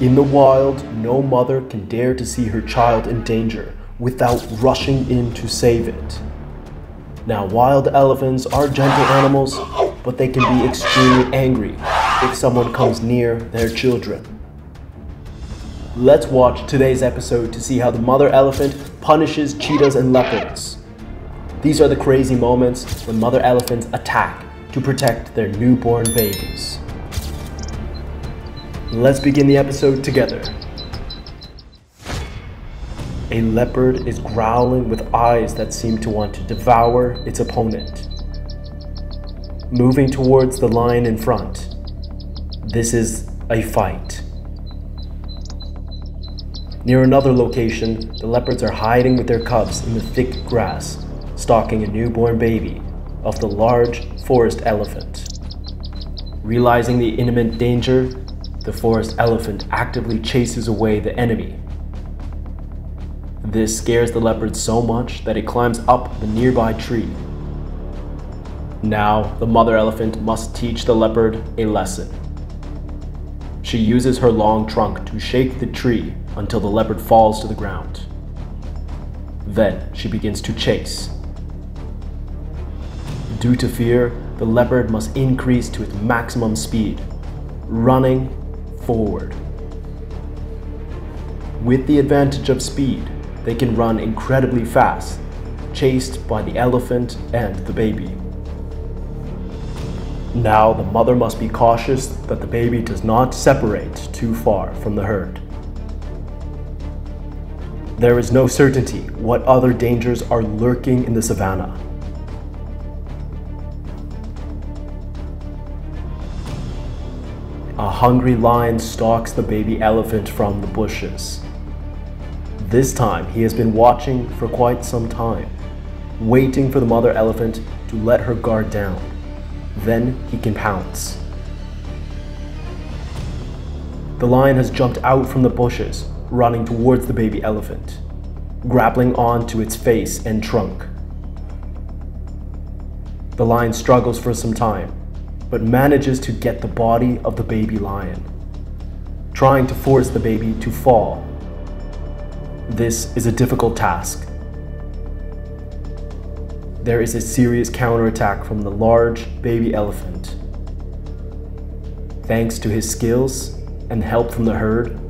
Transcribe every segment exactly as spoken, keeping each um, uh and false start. In the wild, no mother can dare to see her child in danger without rushing in to save it. Now, wild elephants are gentle animals, but they can be extremely angry if someone comes near their children. Let's watch today's episode to see how the mother elephant punishes cheetahs and leopards. These are the crazy moments when mother elephants attack to protect their newborn babies. Let's begin the episode together. A leopard is growling with eyes that seem to want to devour its opponent, moving towards the lion in front. This is a fight. Near another location, the leopards are hiding with their cubs in the thick grass, stalking a newborn baby of the large forest elephant. Realizing the imminent danger, the forest elephant actively chases away the enemy. This scares the leopard so much that it climbs up the nearby tree. Now, the mother elephant must teach the leopard a lesson. She uses her long trunk to shake the tree until the leopard falls to the ground. Then she begins to chase. Due to fear, the leopard must increase to its maximum speed, running forward. With the advantage of speed, they can run incredibly fast, chased by the elephant and the baby. Now, the mother must be cautious that the baby does not separate too far from the herd. There is no certainty what other dangers are lurking in the savannah. A hungry lion stalks the baby elephant from the bushes. This time, he has been watching for quite some time, waiting for the mother elephant to let her guard down. Then he can pounce. The lion has jumped out from the bushes, running towards the baby elephant, grappling onto its face and trunk. The lion struggles for some time, but manages to get the body of the baby lion, trying to force the baby to fall. This is a difficult task. There is a serious counterattack from the large baby elephant. Thanks to his skills and help from the herd,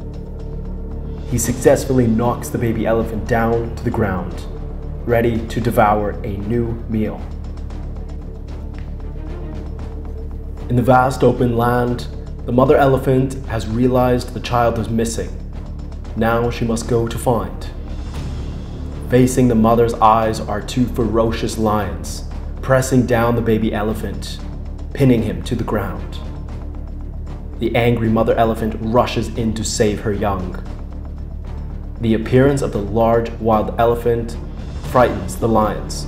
he successfully knocks the baby elephant down to the ground, ready to devour a new meal. In the vast open land, the mother elephant has realized the child is missing. Now she must go to find. Facing the mother's eyes are two ferocious lions, pressing down the baby elephant, pinning him to the ground. The angry mother elephant rushes in to save her young. The appearance of the large wild elephant frightens the lions.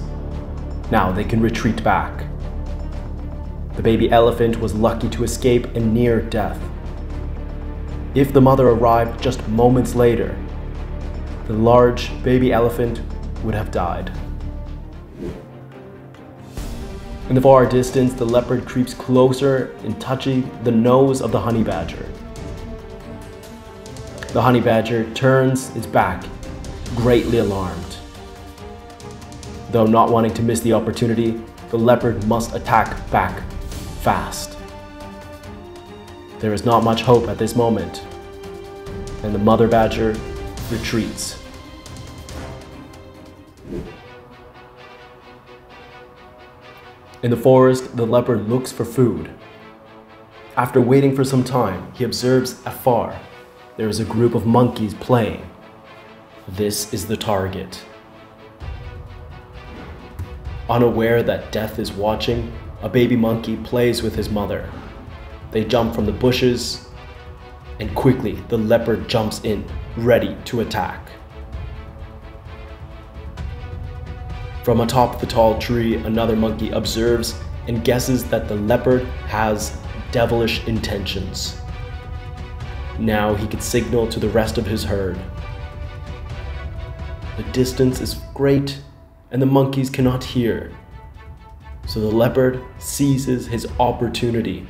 Now they can retreat back. The baby elephant was lucky to escape and near death. If the mother arrived just moments later, the large baby elephant would have died. In the far distance, the leopard creeps closer and touches the nose of the honey badger. The honey badger turns its back, greatly alarmed. Though not wanting to miss the opportunity, the leopard must attack back fast. There is not much hope at this moment, and the mother badger retreats. In the forest, the leopard looks for food. After waiting for some time, he observes afar there is a group of monkeys playing. This is the target. Unaware that death is watching, a baby monkey plays with his mother. They jump from the bushes, and quickly the leopard jumps in, ready to attack. From atop the tall tree, another monkey observes and guesses that the leopard has devilish intentions. Now he can signal to the rest of his herd. The distance is great, and the monkeys cannot hear. So the leopard seizes his opportunity.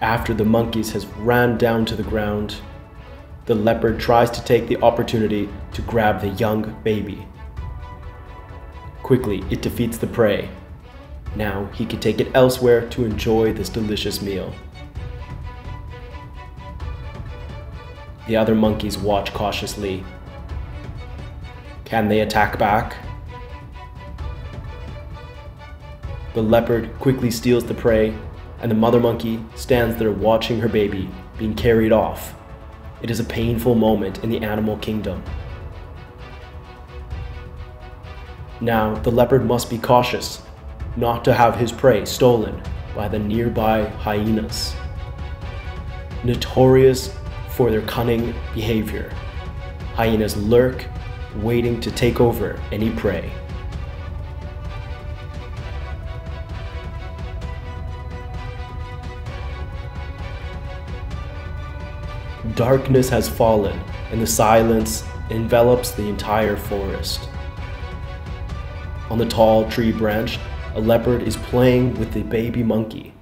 After the monkeys has ran down to the ground, the leopard tries to take the opportunity to grab the young baby. Quickly, it defeats the prey. Now he can take it elsewhere to enjoy this delicious meal. The other monkeys watch cautiously. Can they attack back? The leopard quickly steals the prey, and the mother monkey stands there watching her baby being carried off. It is a painful moment in the animal kingdom. Now, the leopard must be cautious not to have his prey stolen by the nearby hyenas, notorious for their cunning behavior. Hyenas lurk, waiting to take over any prey. Darkness has fallen, and the silence envelops the entire forest. On the tall tree branch, a leopard is playing with the baby monkey.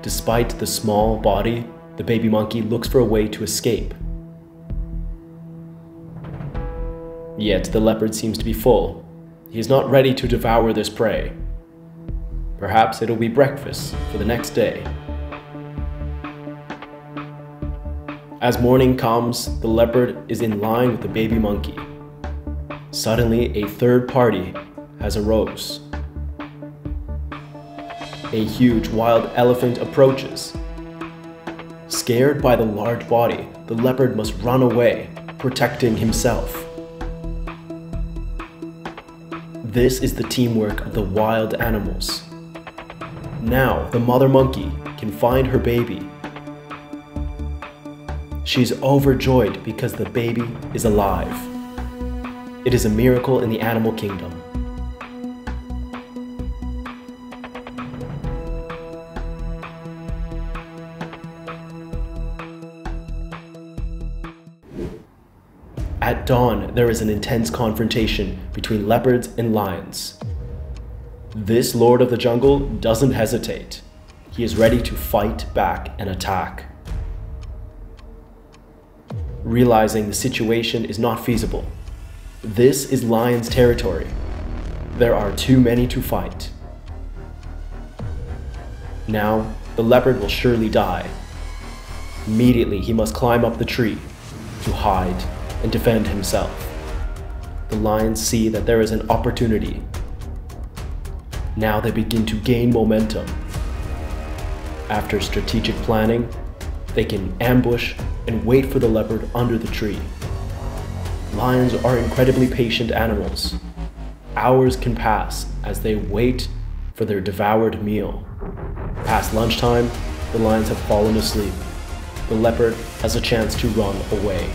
Despite the small body, the baby monkey looks for a way to escape. Yet the leopard seems to be full. He is not ready to devour this prey. Perhaps it'll be breakfast for the next day. As morning comes, the leopard is in line with the baby monkey. Suddenly, a third party has arose. A huge wild elephant approaches. Scared by the large body, the leopard must run away, protecting himself. This is the teamwork of the wild animals. Now, the mother monkey can find her baby. She's overjoyed because the baby is alive. It is a miracle in the animal kingdom. At dawn, there is an intense confrontation between leopards and lions. This lord of the jungle doesn't hesitate. He is ready to fight back and attack. Realizing the situation is not feasible. This is lion's territory. There are too many to fight. Now, the leopard will surely die. Immediately, he must climb up the tree to hide and defend himself. The lions see that there is an opportunity. Now they begin to gain momentum. After strategic planning, they can ambush and wait for the leopard under the tree. Lions are incredibly patient animals. Hours can pass as they wait for their devoured meal. Past lunchtime, the lions have fallen asleep. The leopard has a chance to run away.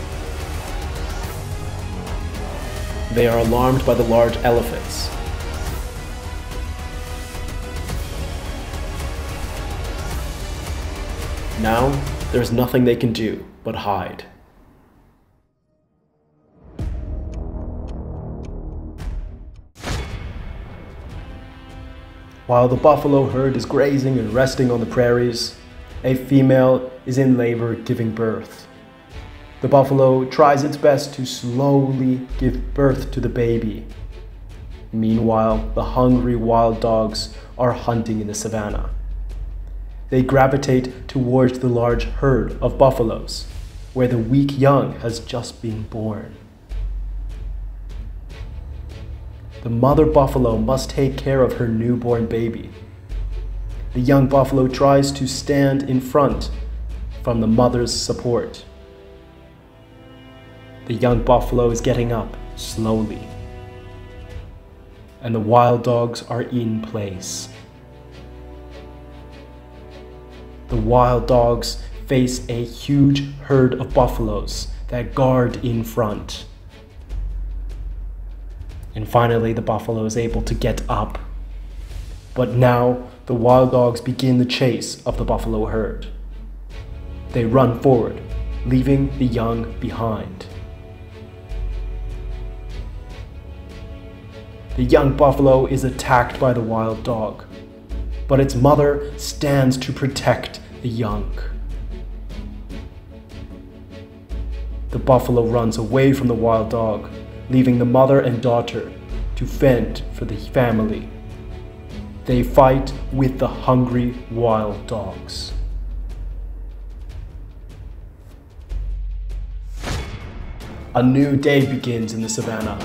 They are alarmed by the large elephants. Now, there is nothing they can do but hide. While the buffalo herd is grazing and resting on the prairies, a female is in labor giving birth. The buffalo tries its best to slowly give birth to the baby. Meanwhile, the hungry wild dogs are hunting in the savannah. They gravitate towards the large herd of buffaloes, where the weak young has just been born. The mother buffalo must take care of her newborn baby. The young buffalo tries to stand in front from the mother's support. The young buffalo is getting up slowly, and the wild dogs are in place. The wild dogs face a huge herd of buffaloes that guard in front. And finally, the buffalo is able to get up. But now, the wild dogs begin the chase of the buffalo herd. They run forward, leaving the young behind. The young buffalo is attacked by the wild dog. but its mother stands to protect the young. The buffalo runs away from the wild dog, leaving the mother and daughter to fend for the family. They fight with the hungry wild dogs. A new day begins in the savannah.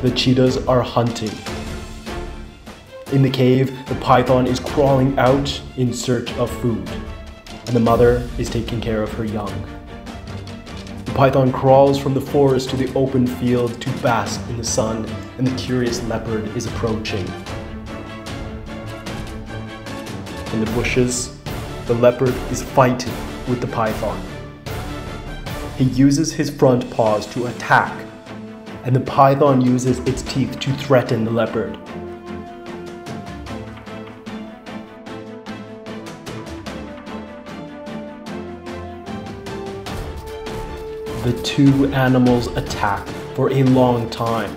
The cheetahs are hunting. In the cave, the python is crawling out in search of food, and the mother is taking care of her young. The python crawls from the forest to the open field to bask in the sun, and the curious leopard is approaching. In the bushes, the leopard is fighting with the python. He uses his front paws to attack, and the python uses its teeth to threaten the leopard. The two animals attack for a long time.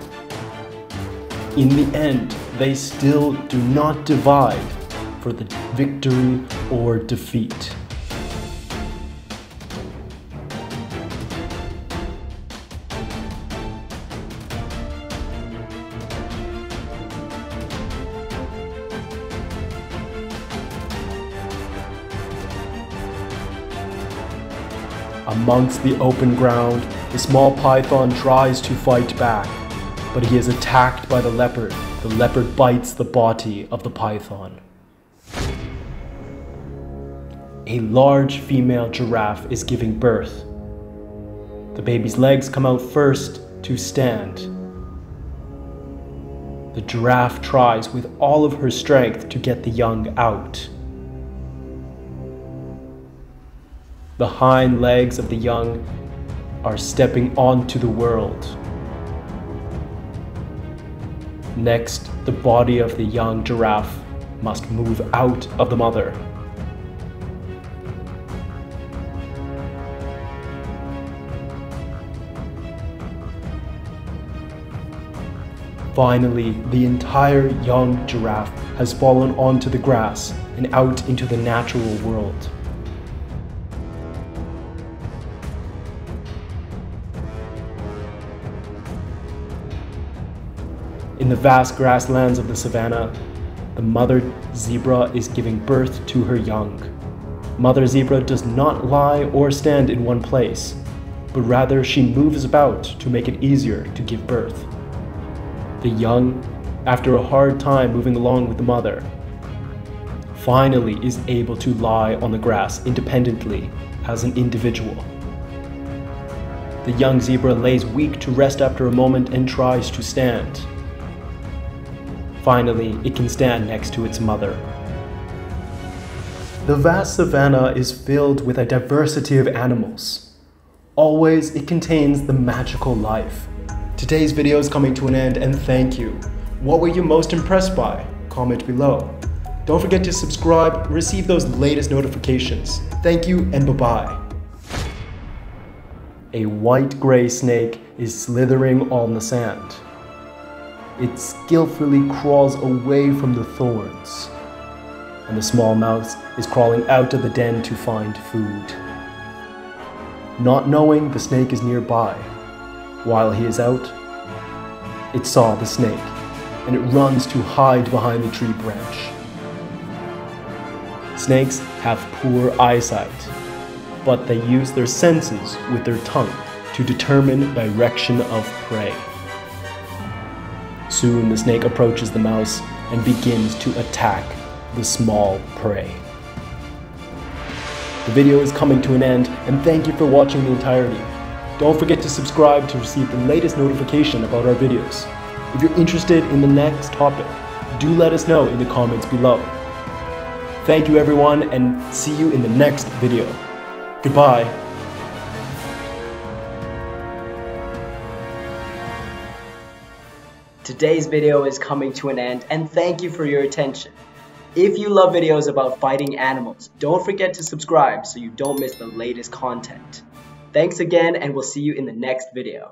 In the end, they still do not divide for the victory or defeat. Amongst the open ground, the small python tries to fight back, but he is attacked by the leopard. The leopard bites the body of the python. A large female giraffe is giving birth. The baby's legs come out first to stand. The giraffe tries with all of her strength to get the young out. The hind legs of the young are stepping onto the world. Next, the body of the young giraffe must move out of the mother. Finally, the entire young giraffe has fallen onto the grass and out into the natural world. In the vast grasslands of the savannah, the mother zebra is giving birth to her young. Mother zebra does not lie or stand in one place, but rather she moves about to make it easier to give birth. The young, after a hard time moving along with the mother, finally is able to lie on the grass independently as an individual. The young zebra lays weak to rest after a moment and tries to stand. Finally, it can stand next to its mother. The vast savanna is filled with a diversity of animals. Always, it contains the magical life. Today's video is coming to an end, and thank you. What were you most impressed by? Comment below. Don't forget to subscribe, receive those latest notifications. Thank you, and bye-bye. A white gray snake is slithering on the sand. It skillfully crawls away from the thorns, and the small mouse is crawling out of the den to find food. Not knowing the snake is nearby, while he is out, it saw the snake, and it runs to hide behind the tree branch. Snakes have poor eyesight, but they use their senses with their tongue to determine direction of prey. Soon the snake approaches the mouse and begins to attack the small prey. The video is coming to an end, and thank you for watching the entirety. Don't forget to subscribe to receive the latest notification about our videos. If you're interested in the next topic, do let us know in the comments below. Thank you everyone, and see you in the next video. Goodbye. Today's video is coming to an end, and thank you for your attention. If you love videos about fighting animals, don't forget to subscribe so you don't miss the latest content. Thanks again, and we'll see you in the next video.